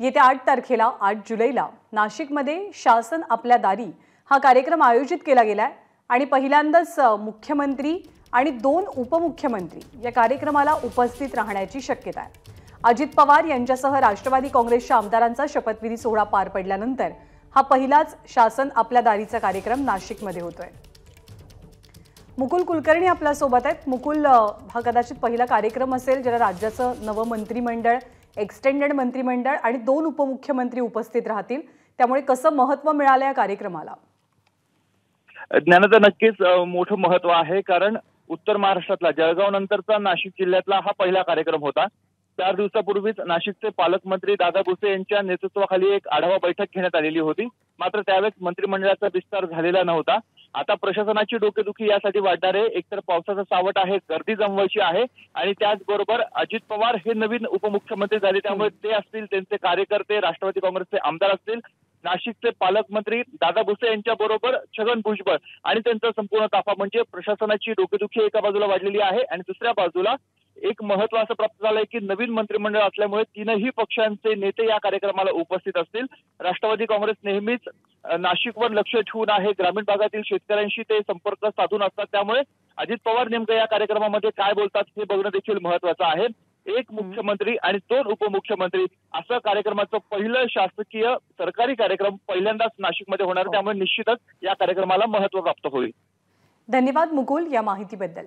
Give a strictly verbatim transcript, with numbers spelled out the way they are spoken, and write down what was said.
येत्या आठ तारखेला आठ जुलैला नाशिकमध्ये शासन आपल्या दारी हा कार्यक्रम आयोजित केला गेलाय आणि पहिल्यांदाच मुख्यमंत्री आणि दोन उपमुख्यमंत्री या कार्यक्रमाला उपस्थित राहण्याची शक्यता आहे। अजित पवार यांच्यासह राष्ट्रवादी काँग्रेसच्या आमदारांचा शपथविधी सोहळा पार पडल्यानंतर हा पहिलाच शासन आपल्या दारीचा कार्यक्रम नाशिकमध्ये होतोय। मुकुल कुलकर्णी आपल्या सोबत आहेत। मुकुल, हा कदाचित पहिला कार्यक्रम असेल ज्याला राज्याचं नवं मंत्रिमंडळ, एक्सटेंडेड मंत्रिमंडळ आणि दोन उपमुख्यमंत्री उपस्थित राहतील, त्यामुळे कसं महत्त्व मिळालं या कार्यक्रमाला? ज्ञानाचं नक्कीच मोठं महत्त्व आहे, कारण उत्तर महाराष्ट्रातला जळगाव नंतरचा नाशिक जिल्ह्यातला हा पहिला कार्यक्रम होता। चार दिवसापूर्वीच नाशिकचे पालकमंत्री दादा भुसे यांच्या नेतृत्वाखाली एक आढावा बैठक घेण्यात आलेली होती, मात्र त्यावेळेस मंत्रिमंडळाचा विस्तार झालेला नव्हता। आता प्रशासनाची डोकेदुखी यासाठी वाढणार आहे, एकतर पावसाचं सावट आहे, गर्दी जमवायची आहे आणि त्याचबरोबर अजित पवार हे नवीन उपमुख्यमंत्री झाले, त्यामुळे ते असतील, त्यांचे कार्यकर्ते, राष्ट्रवादी काँग्रेसचे आमदार असतील, नाशिकचे पालकमंत्री दादा भुसे यांच्याबरोबर छगन भुजबळ आणि त्यांचा संपूर्ण ताफा, म्हणजे प्रशासनाची डोकेदुखी एका बाजूला वाढलेली आहे आणि दुसऱ्या बाजूला एक महत्व असं प्राप्त झालंय की नवीन मंत्रिमंडळ असल्यामुळे तीनही पक्षांचे नेते या कार्यक्रमाला उपस्थित असतील। राष्ट्रवादी काँग्रेस नेहमीच नाशिकवर लक्ष ठेवून आहे, ग्रामीण भागातील शेतकऱ्यांशी ते संपर्क साधून असतात, त्यामुळे अजित पवार नेमकं या कार्यक्रमामध्ये काय बोलतात हे बघणं देखील महत्वाचं आहे। एक मुख्यमंत्री आणि दोन उपमुख्यमंत्री असं कार्यक्रमाचं पहिलं शासकीय सरकारी कार्यक्रम पहिल्यांदाच नाशिकमध्ये होणार, त्यामुळे निश्चितच या कार्यक्रमाला महत्व प्राप्त होईल। धन्यवाद मुकुल या माहितीबद्दल।